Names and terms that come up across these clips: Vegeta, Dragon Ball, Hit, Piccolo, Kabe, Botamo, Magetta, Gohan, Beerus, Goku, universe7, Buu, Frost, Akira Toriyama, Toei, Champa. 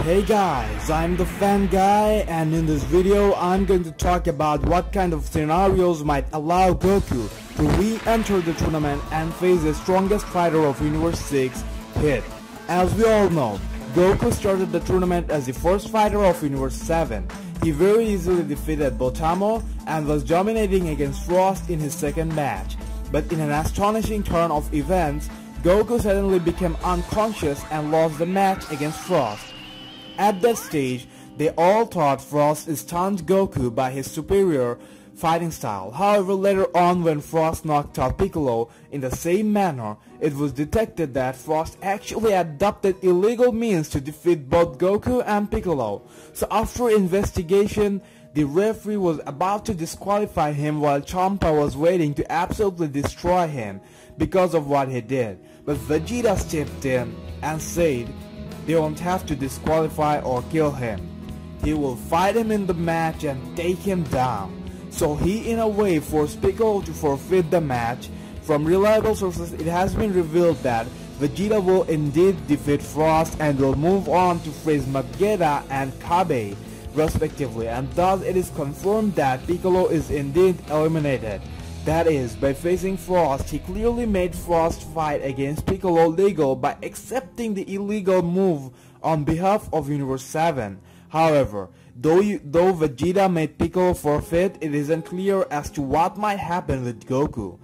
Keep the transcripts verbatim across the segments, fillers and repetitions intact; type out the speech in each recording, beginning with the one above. Hey guys, I'm the fan guy, and in this video I'm going to talk about what kind of scenarios might allow Goku to re-enter the tournament and face the strongest fighter of Universe six, Hit. As we all know, Goku started the tournament as the first fighter of Universe seven. He very easily defeated Botamo and was dominating against Frost in his second match. But in an astonishing turn of events, Goku suddenly became unconscious and lost the match against Frost. At that stage, they all thought Frost stunned Goku by his superior fighting style. However, later on when Frost knocked out Piccolo in the same manner, it was detected that Frost actually adopted illegal means to defeat both Goku and Piccolo. So after investigation, the referee was about to disqualify him while Champa was waiting to absolutely destroy him because of what he did. But Vegeta stepped in and said, "They won't have to disqualify or kill him. He will fight him in the match and take him down." So he in a way forced Piccolo to forfeit the match. From reliable sources, it has been revealed that Vegeta will indeed defeat Frost and will move on to face Magetta and Kabe respectively, and thus it is confirmed that Piccolo is indeed eliminated. That is, by facing Frost, he clearly made Frost fight against Piccolo legal by accepting the illegal move on behalf of Universe seven. However, though, you, though Vegeta made Piccolo forfeit, it isn't clear as to what might happen with Goku.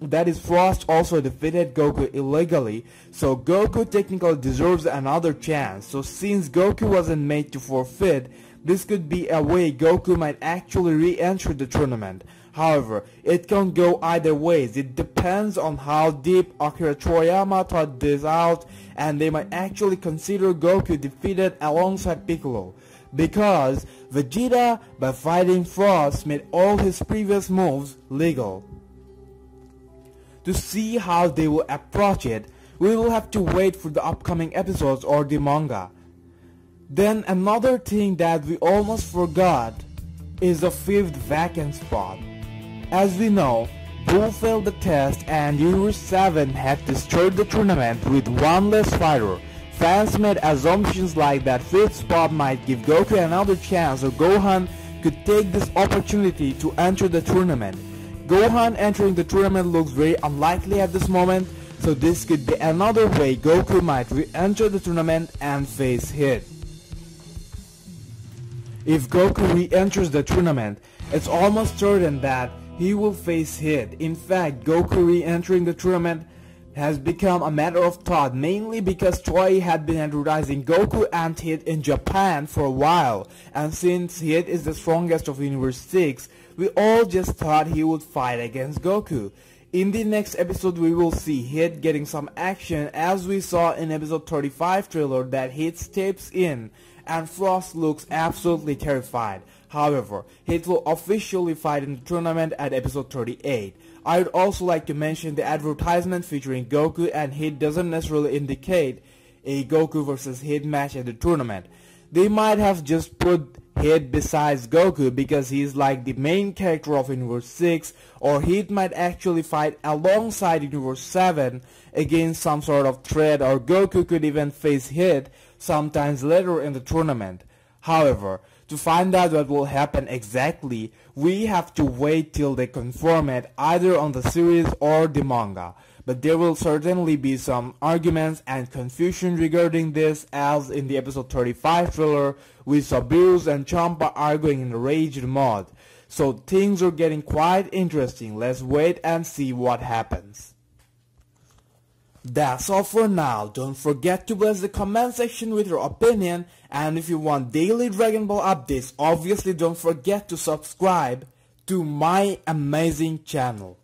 That is, Frost also defeated Goku illegally, so Goku technically deserves another chance. So since Goku wasn't made to forfeit, this could be a way Goku might actually re-enter the tournament. However, it can go either ways. It depends on how deep Akira Toriyama thought this out, and they might actually consider Goku defeated alongside Piccolo. Because Vegeta, by fighting Frost, made all his previous moves legal. To see how they will approach it, we will have to wait for the upcoming episodes or the manga. Then another thing that we almost forgot is the fifth vacant spot. As we know, Buu failed the test and Universe seven had to start the tournament with one less fighter. Fans made assumptions like that fifth spot might give Goku another chance, or Gohan could take this opportunity to enter the tournament. Gohan entering the tournament looks very unlikely at this moment, so this could be another way Goku might re-enter the tournament and face Hit. If Goku re-enters the tournament, it's almost certain that he will face Hit. In fact, Goku re-entering the tournament has become a matter of thought, mainly because Toei had been advertising Goku and Hit in Japan for a while, and since Hit is the strongest of Universe six, we all just thought he would fight against Goku. In the next episode, we will see Hit getting some action, as we saw in episode thirty-five trailer that Hit steps in and Frost looks absolutely terrified. However, Hit will officially fight in the tournament at episode thirty-eight. I would also like to mention the advertisement featuring Goku and Hit doesn't necessarily indicate a Goku versus Hit match at the tournament. They might have just put Hit besides Goku because he is like the main character of Universe six, or Hit might actually fight alongside Universe seven against some sort of threat, or Goku could even face Hit sometimes later in the tournament. However, to find out what will happen exactly, we have to wait till they confirm it either on the series or the manga. But there will certainly be some arguments and confusion regarding this, as in the episode thirty-five trailer we saw Beerus and Champa arguing in enraged mode. So things are getting quite interesting. Let's wait and see what happens. That's all for now. Don't forget to bless the comment section with your opinion, and if you want daily Dragon Ball updates, obviously don't forget to subscribe to my amazing channel.